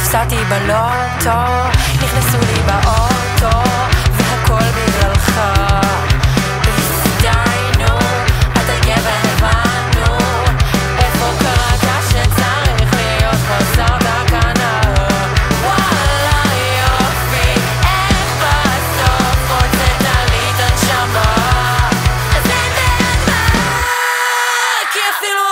הפסעתי בלוטו, נכנסו לי באוטו, והכל בגללך. דינו, אתה גבר הבנו, איפה קראת שצריך להיות חוזר בקנה? וואלה יופי, איך בסוף הוצאת לי את הנשמה? זה נאמה, כי אפילו